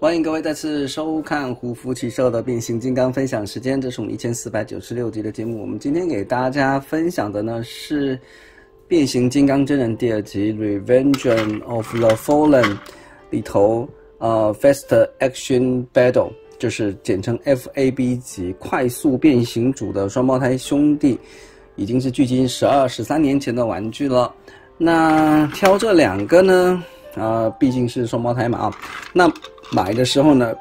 欢迎各位再次收看胡服骑射的变形金刚分享时间，这是我们1496集的节目。我们今天给大家分享的呢是变形金刚真人第二集 Revenge of the Fallen 里头Fast Action Battle， 就是简称 FAB 级快速变形组的双胞胎兄弟，已经是距今12、13年前的玩具了。那挑这两个呢毕竟是双胞胎嘛那买的时候呢，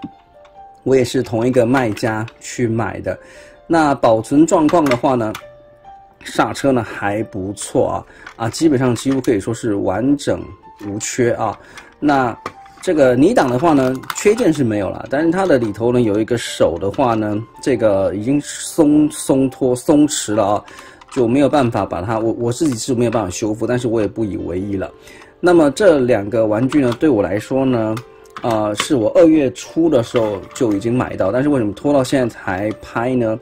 我也是同一个卖家去买的。那保存状况的话呢，刹车呢还不错基本上几乎可以说是完整无缺那这个泥挡的话呢，缺件是没有了，但是它的里头呢有一个手的话呢，这个已经松弛了就没有办法把它，我自己是没有办法修复，但是我也不以为意了。那么这两个玩具呢，对我来说呢。是我2月初的时候就已经买到，但是为什么拖到现在才拍呢？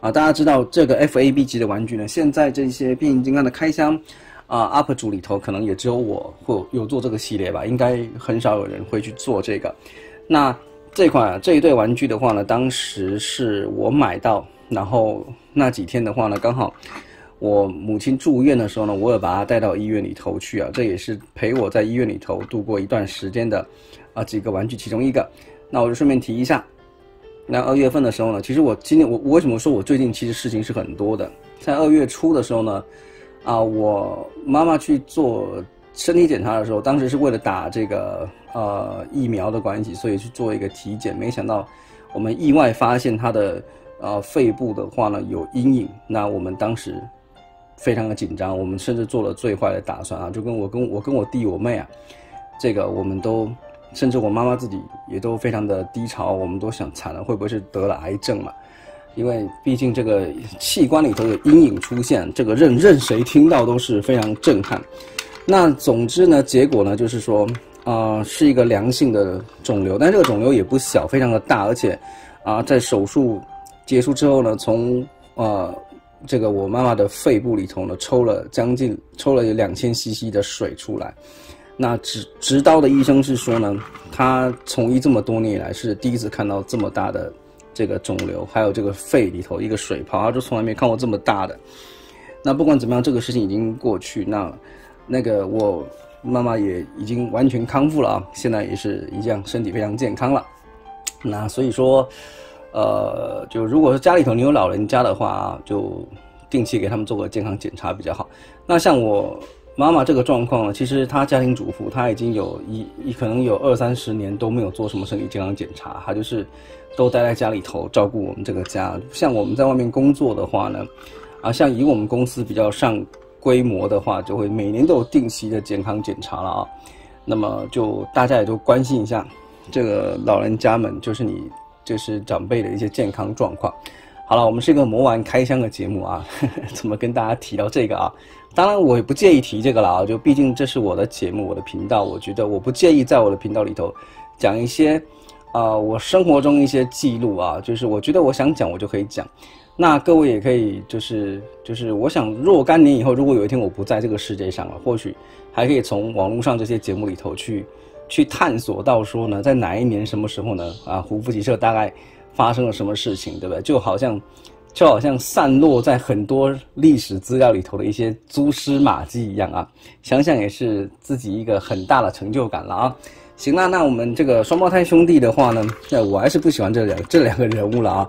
大家知道这个 FAB 级的玩具呢，现在这些变形金刚的开箱UP 主里头可能也只有我会有做这个系列吧，应该很少有人会去做这个。那这一对玩具的话呢，当时是我买到，然后那几天的话呢，刚好我母亲住院的时候呢，我也把她带到医院里头去这也是陪我在医院里头度过一段时间的。几个玩具其中一个，那我就顺便提一下。那2月份的时候呢，其实我今天我为什么说我最近其实事情是很多的？在2月初的时候呢，我妈妈去做身体检查的时候，当时是为了打这个疫苗的关系，所以去做一个体检，没想到我们意外发现她的肺部的话呢有阴影。那我们当时非常的紧张，我们甚至做了最坏的打算就跟我弟我妹这个我们都。甚至我妈妈自己也都非常的低潮，我们都想惨了，会不会是得了癌症嘛？因为毕竟这个器官里头有阴影出现，这个任谁听到都是非常震撼。那总之呢，结果呢就是说，是一个良性的肿瘤，但这个肿瘤也不小，非常的大，而且在手术结束之后呢，从这个我妈妈的肺部里头呢抽了2000 cc 的水出来。那执刀的医生是说呢，他从医这么多年以来是第一次看到这么大的这个肿瘤，还有这个肺里头一个水泡，他就从来没看过这么大的。那不管怎么样，这个事情已经过去，那个我妈妈也已经完全康复了现在也是一样身体非常健康了。那所以说，就如果是家里头你有老人家的话就定期给他们做个健康检查比较好。那像我。妈妈这个状况呢，其实她家庭主妇，她已经有可能有20、30年都没有做什么身体健康检查，她就是都待在家里头照顾我们这个家。像我们在外面工作的话呢，像以我们公司比较上规模的话，就会每年都有定期的健康检查了那么就大家也都关心一下这个老人家们，就是长辈的一些健康状况。好了，我们是一个魔玩开箱的节目怎么跟大家提到这个当然我也不介意提这个了就毕竟这是我的节目，我的频道，我觉得我不介意在我的频道里头讲一些我生活中一些记录就是我觉得我想讲我就可以讲。那各位也可以就是我想若干年以后，如果有一天我不在这个世界上了，或许还可以从网络上这些节目里头去探索到说呢，在哪一年什么时候呢胡服骑射大概发生了什么事情，对不对？就好像散落在很多历史资料里头的一些蛛丝马迹一样想想也是自己一个很大的成就感了行了，那我们这个双胞胎兄弟的话呢，我还是不喜欢这两个人物了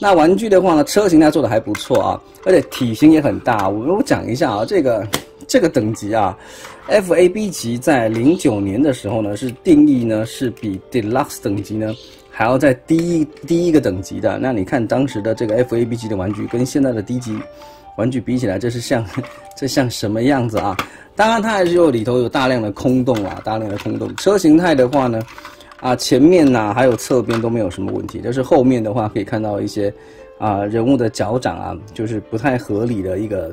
那玩具的话呢，车型它做的还不错而且体型也很大。我讲一下这个等级FAB 级在09年的时候呢，是定义呢是比 Deluxe 等级呢还要在第一个等级的。那你看当时的这个 FAB 级的玩具跟现在的低级玩具比起来，这像什么样子当然它还是有里头有大量的空洞车形态的话呢前面还有侧边都没有什么问题，但是后面的话可以看到一些人物的脚掌就是不太合理的一个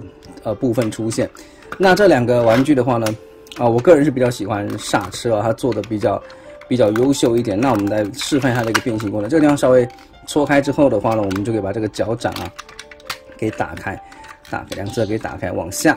部分出现。那这两个玩具的话呢我个人是比较喜欢刹车它做的比较优秀一点。那我们来示范一下这个变形过程。这个地方稍微戳开之后的话呢，我们就可以把这个脚掌给打开，两侧给打开往下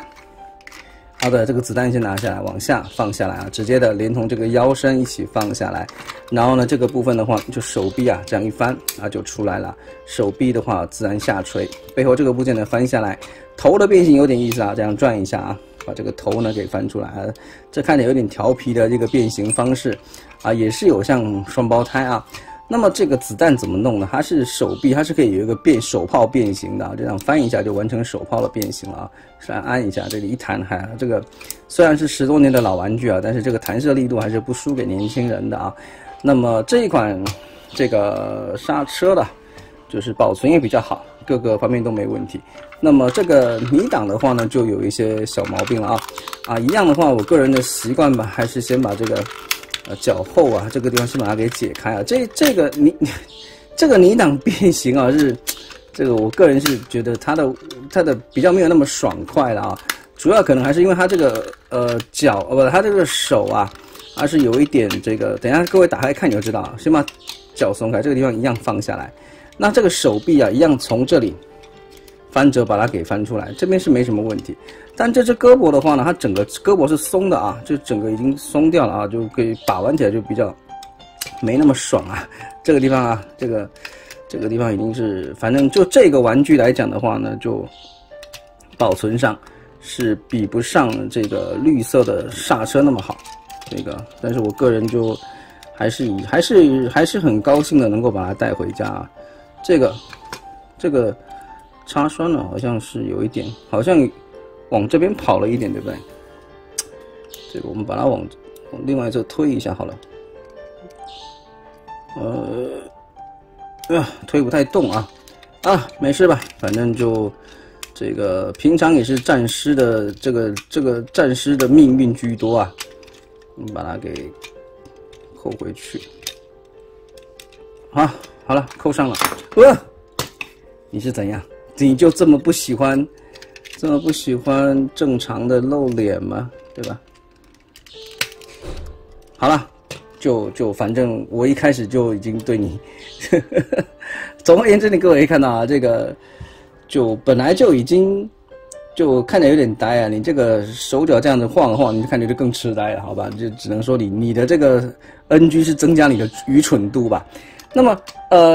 好的，这个子弹先拿下来，往下放下来啊，直接的连同这个腰身一起放下来。然后呢，这个部分的话，就手臂啊，这样一翻啊就出来了。手臂的话自然下垂，背后这个部件呢翻下来，头的变形有点意思啊，这样转一下啊，把这个头呢给翻出来啊。这看着有点调皮的这个变形方式啊，也是有像双胞胎啊。 那么这个子弹怎么弄呢？它是手臂，它是可以有一个手炮变形的啊，这样翻一下就完成手炮的变形了啊。是按一下，这里一弹，还这个虽然是10多年的老玩具啊，但是这个弹射力度还是不输给年轻人的啊。那么这一款这个刹车的，就是保存也比较好，各个方面都没问题。那么这个迷档的话呢，就有一些小毛病了啊。一样的话，我个人的习惯吧，还是先把这个。 脚后啊，这个地方先把它给解开啊。这个泥档变形啊，是这个我个人是觉得它的比较没有那么爽快了啊。主要可能还是因为它这个它这个手啊，还是有一点这个。等一下各位打开看你就知道啊。先把脚松开，这个地方一样放下来。那这个手臂啊，一样从这里翻折把它给翻出来，这边是没什么问题。 但这只胳膊的话呢，它整个胳膊是松的啊，就整个已经松掉了啊，就可以把玩起来就比较没那么爽啊。这个地方啊，这个地方已经是，反正就这个玩具来讲的话呢，就保存上是比不上这个绿色的刹车那么好。这个，但是我个人就还是很高兴的能够把它带回家啊。这个插栓呢，好像是有一点，好像。 往这边跑了一点，对不对？这个我们把它往另外一侧推一下好了。推不太动啊，没事吧？反正就这个平常也是战师的这个战师的命运居多啊。我们把它给扣回去。好了，扣上了。你是怎样？你就这么不喜欢？ 这么不喜欢正常的露脸吗？对吧？好了，就反正我一开始就已经对你，总而言之，你各位看到啊，这个就本来就已经就看着有点呆啊，你这个手脚这样子晃一晃，你看着就更痴呆了，好吧？就只能说你的这个 NG 是增加你的愚蠢度吧。那么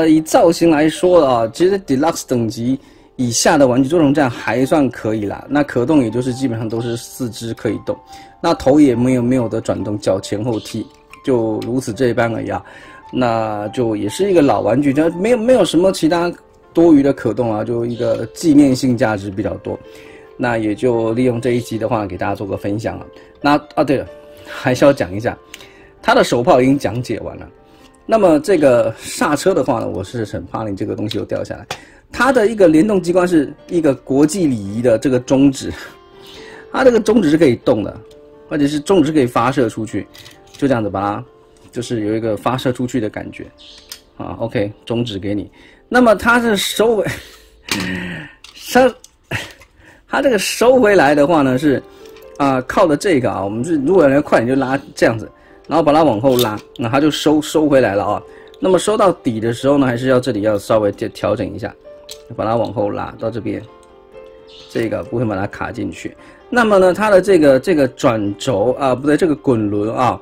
以造型来说啊，其实 Deluxe 等级。 以下的玩具做成这样还算可以啦，那可动也就是基本上都是四肢可以动，那头也没有的转动，脚前后踢，就如此这般而已啊。那就也是一个老玩具，它没有什么其他多余的可动啊，就一个纪念性价值比较多。那也就利用这一集的话给大家做个分享了。那对了，还是要讲一下，它的手炮已经讲解完了。 那么这个刹车的话呢，我是很怕你这个东西又掉下来。它的一个联动机关是一个国际礼仪的这个中指，它这个中指是可以动的，而且是中指是可以发射出去，就这样子把它，就是有一个发射出去的感觉啊。OK， 中指给你。那么它是收回，它这个收回来的话呢是啊、靠着这个啊，我们是如果要快点就拉这样子。 然后把它往后拉，那它就收回来了啊。那么收到底的时候呢，还是要这里要稍微调整一下，把它往后拉到这边，这个不会把它卡进去。那么呢，它的这个转轴啊，不对，这个滚轮啊，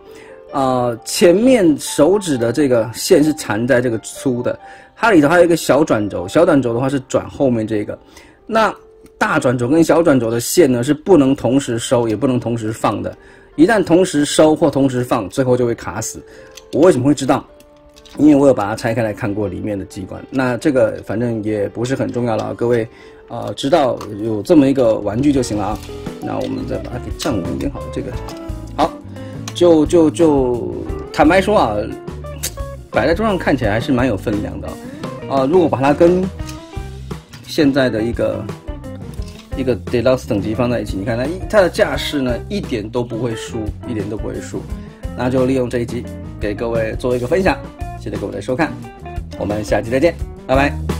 前面手指的这个线是缠在这个粗的，它里头还有一个小转轴，小转轴的话是转后面这个。那大转轴跟小转轴的线呢是不能同时收，也不能同时放的。 一旦同时收或同时放，最后就会卡死。我为什么会知道？因为我有把它拆开来看过里面的机关。那这个反正也不是很重要了，各位，知道有这么一个玩具就行了啊。那我们再把它给站稳一点，好，这个好，就坦白说啊，摆在桌上看起来还是蛮有分量的啊。如果把它跟现在的一个 Deluxe 等级放在一起，你看它的架势呢，一点都不会输，一点都不会输。那就利用这一集给各位做一个分享，谢谢各位的收看，我们下期再见，拜拜。